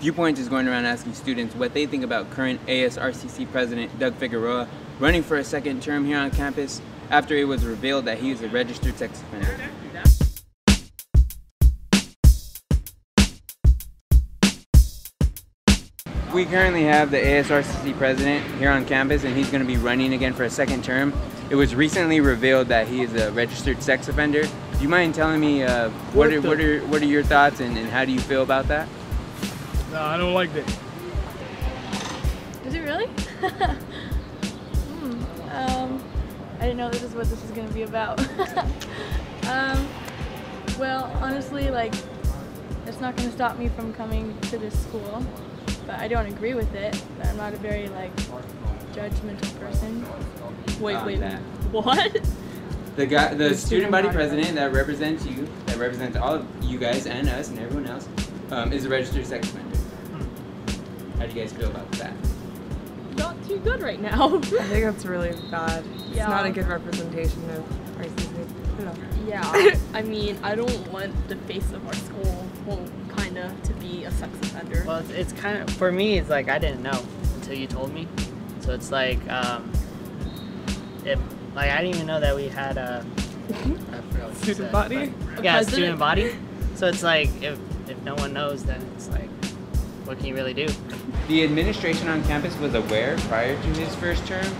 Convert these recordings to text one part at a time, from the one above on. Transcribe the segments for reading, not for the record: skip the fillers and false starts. Viewpoints is going around asking students what they think about current ASRCC President Doug Figueroa running for a second term here on campus after it was revealed that he is a registered sex offender. We currently have the ASRCC president here on campus, and he's going to be running again for a second term. It was recently revealed that he is a registered sex offender. Do you mind telling me what are your thoughts and how do you feel about that? No, I don't like that. Is it really? I didn't know this is what this is going to be about. Well, honestly, like, it's not going to stop me from coming to this school. But I don't agree with it. I'm not a very, like, judgmental person. Wait, what? The student body president that represents you, that represents all of you guys and us and everyone else, is a registered sex offender. How do you guys feel about that? Not too good right now. I think that's really bad. It's not a good representation of RCC. Yeah, I mean, I don't want the face of our school, well, kind of, to be a sex offender. Well, it's kind of, for me, it's like, I didn't know until you told me. So it's like, I didn't even know that we had a... student body? Yeah, student body. So it's like, if no one knows, then it's like, what can you really do? The administration on campus was aware prior to his first term,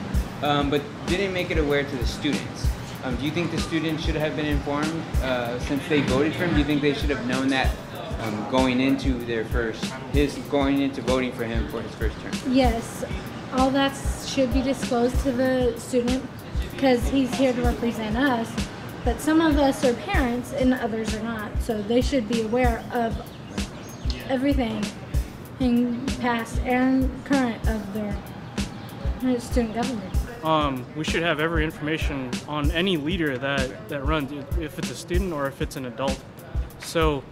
but didn't make it aware to the students. Do you think the students should have been informed since they voted for him? Do you think they should have known that going into their voting for him for his first term? Yes, all that should be disclosed to the student because he's here to represent us. But some of us are parents and others are not, so they should be aware of everything in past and current of their student government. We should have every information on any leader that runs, if it's a student or if it's an adult. So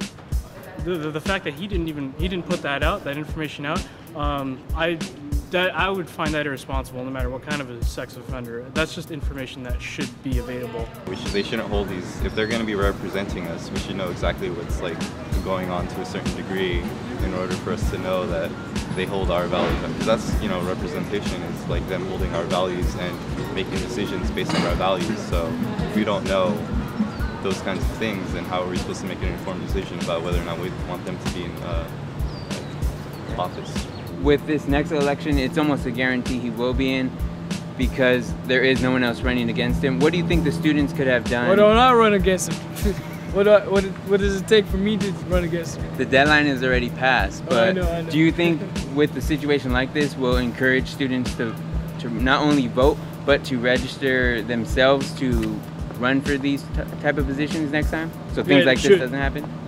the fact that he didn't put that information out, I would find that irresponsible no matter what kind of a sex offender. That's just information that should be available. They shouldn't hold these. If they're going to be representing us, we should know exactly what's like going on to a certain degree in order for us to know that they hold our values. Because that's, you know, representation is like them holding our values and making decisions based on our values. So if we don't know those kinds of things, then how are we supposed to make an informed decision about whether or not we want them to be in office? With this next election, it's almost a guarantee he will be in because there is no one else running against him. What do you think the students could have done? Why don't I run against him? What does it take for me to run against him? The deadline is already passed, but I know. Do you think with the situation like this will encourage students to not only vote, but to register themselves to run for these type of positions next time? So things like this doesn't happen?